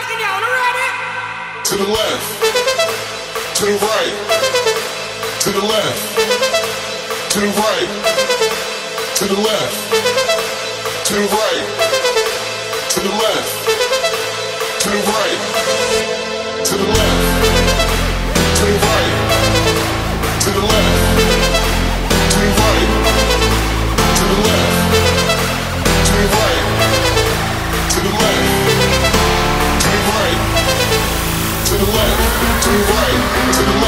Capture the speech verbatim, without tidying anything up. break it down, already? To the left, to the right, to the left, to the right, to the left, to the right, to the left, to the right, to the left, to the right, to the left, to the right, to the left, to the right, to the left, to the right, to the left, to the right, to the